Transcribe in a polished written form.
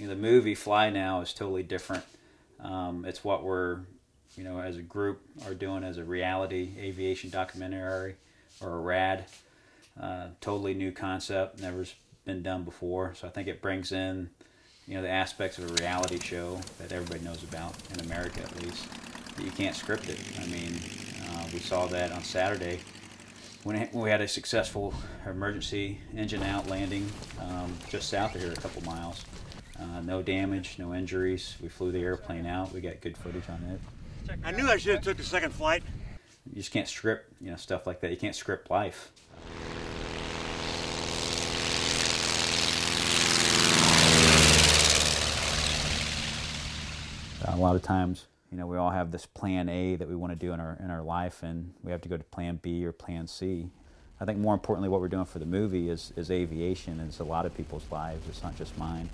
you know, the movie Fly Now is totally different. It's what we're, you know, as a group are doing as a reality aviation documentary, or a RAD. Totally new concept, never's been done before. So I think it brings in, you know, the aspects of a reality show that everybody knows about in America, at least, that you can't script it. I mean, we saw that on Saturday when we had a successful emergency engine out landing just south of here, a couple miles. No damage, no injuries. We flew the airplane out. We got good footage on it. I knew I should have took the second flight. You just can't script, you know, stuff like that. You can't script life. A lot of times, you know, we all have this plan A that we want to do in our life, and we have to go to plan B or plan C. I think more importantly, what we're doing for the movie is aviation, and it's a lot of people's lives. It's not just mine.